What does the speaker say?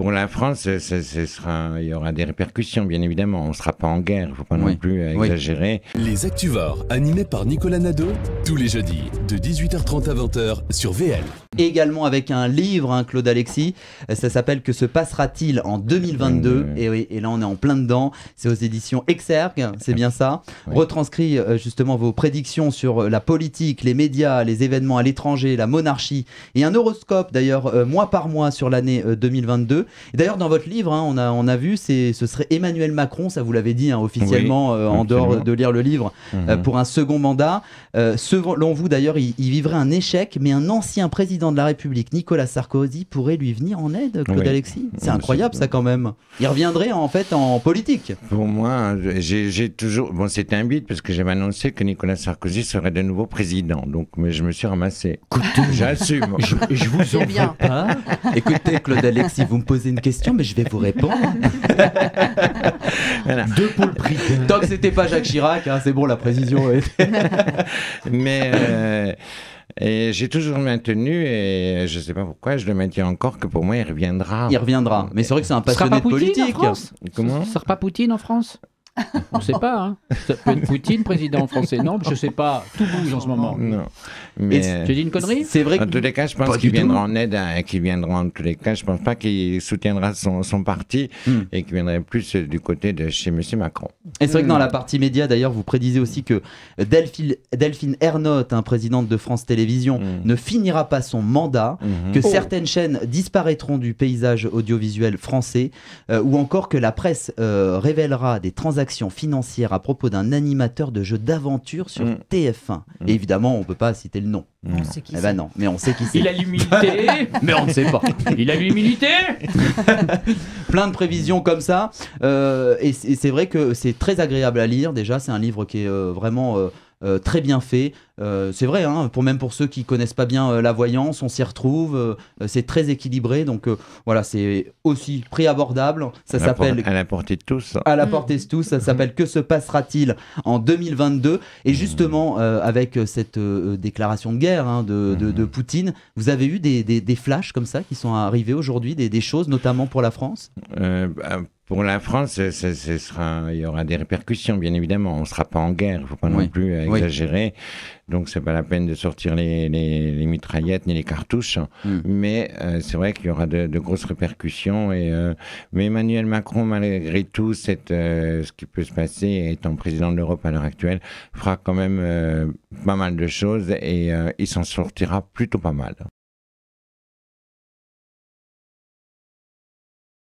Pour la France, il y aura des répercussions, bien évidemment. On ne sera pas en guerre, il ne faut pas non plus exagérer. Les Actuvores, animés par Nicolas Nadeau, tous les jeudis, de 18h30 à 20h sur VL. Également avec un livre, hein, Claude Alexis, ça s'appelle « Que se passera-t-il en 2022 ?» Et oui, et là on est en plein dedans, c'est aux éditions Exergue, c'est bien ça. Oui. Retranscrit justement vos prédictions sur la politique, les médias, les événements à l'étranger, la monarchie, et un horoscope d'ailleurs mois par mois sur l'année 2022. D'ailleurs, dans votre livre, hein, on a vu, ce serait Emmanuel Macron, ça vous l'avez dit hein, officiellement, en dehors de lire le livre, pour un second mandat. Selon vous, d'ailleurs, il vivrait un échec, mais un ancien président de la République, Nicolas Sarkozy, pourrait lui venir en aide, Claude Alexis. C'est incroyable, ça, quand même. Il reviendrait, en fait, en politique. Pour moi, j'ai toujours... Bon, c'était un bide, parce que j'avais annoncé que Nicolas Sarkozy serait de nouveau président. Donc, mais je me suis ramassé. J'assume. Je vous en prie pas. Écoutez, Claude Alexis, vous me posez une question, mais je vais vous répondre. Voilà. Deux pour le prix. Tant que c'était pas Jacques Chirac, hein, c'est bon, la précision était... Mais j'ai toujours maintenu, et je sais pas pourquoi, je le maintiens encore, que pour moi il reviendra. Il reviendra, mais c'est vrai que c'est un passionné de politique. Comment ? Ce sera pas Poutine en France ? On ne sait pas, hein. Ça peut être Poutine, président français, non, je ne sais pas, tout bouge en ce moment. Non. Mais tu dis une connerie ? C'est vrai que... En tous les cas, je pense qu'il viendra en aide, qu'il viendra en tous les cas, je ne pense pas qu'il soutiendra son parti et qu'il viendrait plus du côté de chez M. Macron. Et c'est vrai que dans la partie média, d'ailleurs, vous prédisez aussi que Delphine Ernaut, hein, présidente de France Télévisions, ne finira pas son mandat, que certaines chaînes disparaîtront du paysage audiovisuel français, ou encore que la presse révélera des transactions financière à propos d'un animateur de jeux d'aventure sur TF1. Et évidemment, on peut pas citer le nom. On sait qui c'est. Eh ben non, mais on sait qui c'est. Il a l'humilité, mais on ne sait pas. Il a l'humilité. Plein de prévisions comme ça. Et c'est vrai que c'est très agréable à lire. Déjà, c'est un livre qui est vraiment... très bien fait, c'est vrai, hein, même pour ceux qui connaissent pas bien la voyance, on s'y retrouve, c'est très équilibré, donc voilà, c'est aussi prix abordable, ça s'appelle... À la portée de tous. À la portée de tous, ça s'appelle « Que se passera-t-il en 2022 ?» Et justement, avec cette déclaration de guerre hein, de Poutine, vous avez eu des flashs comme ça qui sont arrivés aujourd'hui, des choses, notamment pour la France ? Pour la France, il y aura des répercussions, bien évidemment. On ne sera pas en guerre, il ne faut pas non plus exagérer. Donc, ce n'est pas la peine de sortir les mitraillettes ni les cartouches. Mais c'est vrai qu'il y aura de grosses répercussions. Et, mais Emmanuel Macron, malgré tout, ce qui peut se passer, étant président de l'Europe à l'heure actuelle, fera quand même pas mal de choses et il s'en sortira plutôt pas mal.